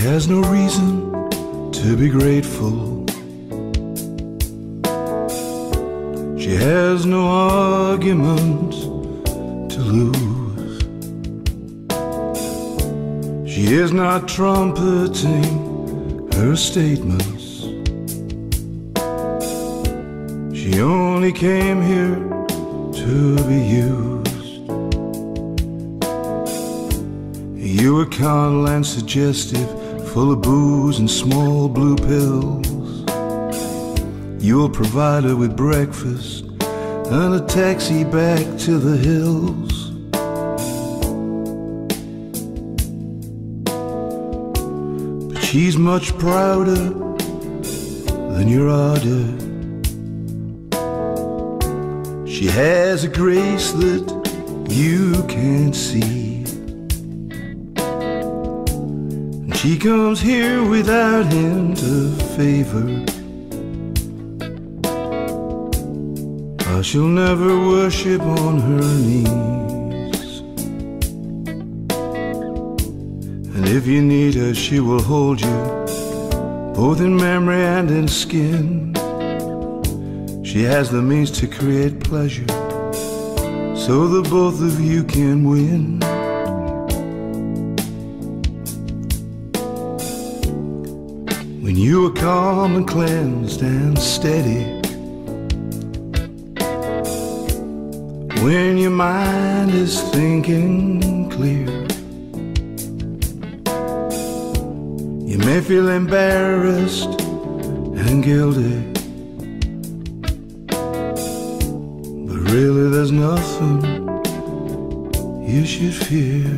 has no reason to be grateful. She has no argument to lose. She is not trumpeting her statements. She only came here to be used. You were carnal and suggestive, full of booze and small blue pills. You will provide her with breakfast and a taxi back to the hills. But she's much prouder than your ardor. She has a grace that you can't see, and she comes here without hint of favor. But she'll never worship on her knees, and if you need her, she will hold you, both in memory and in skin. She has the means to create pleasure, so the both of you can win. When you are calm and cleansed and steady, when your mind is thinking clear, you may feel embarrassed and guilty. Really, there's nothing you should fear,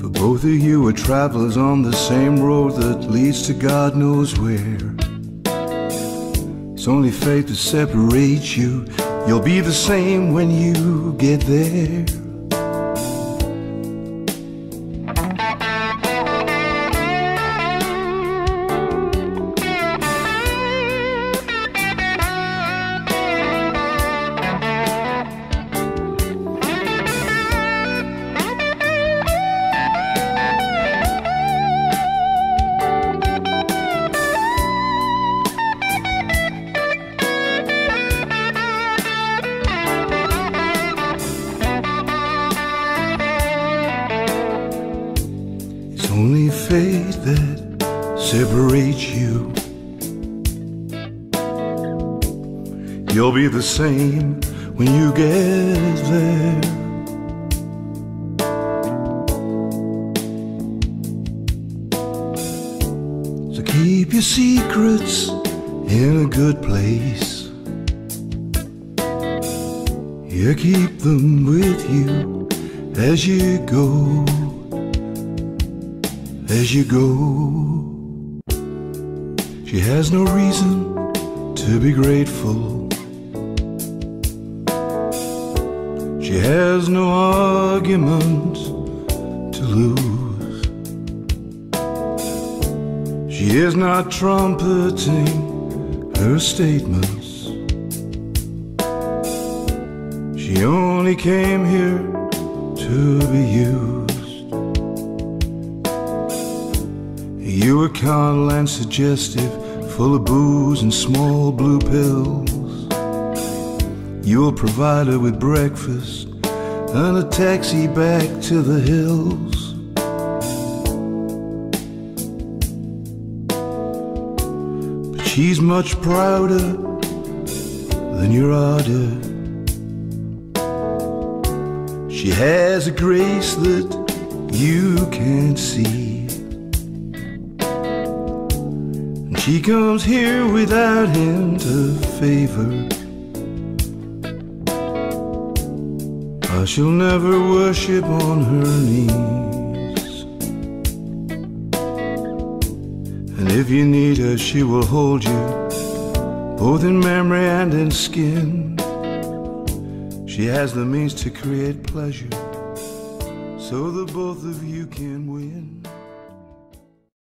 for both of you are travelers on the same road that leads to God knows where. It's only fate that separates you. You'll be the same when you get there. Only fate that separates you. You'll be the same when you get there. So keep your secrets in a good place. You keep them with you as you go. As you go, she has no reason to be grateful. She has no argument to lose. She is not trumpeting her statements. She only came here to be used. You were carnal and suggestive, full of booze and small blue pills. You will provide her with breakfast and a taxi back to the hills. But she's much prouder than your ardor. She has a grace that you can't see. She comes here without hint of favor, but she'll never worship on her knees. And if you need her, she will hold you, both in memory and in skin. She has the means to create pleasure, so the both of you can win.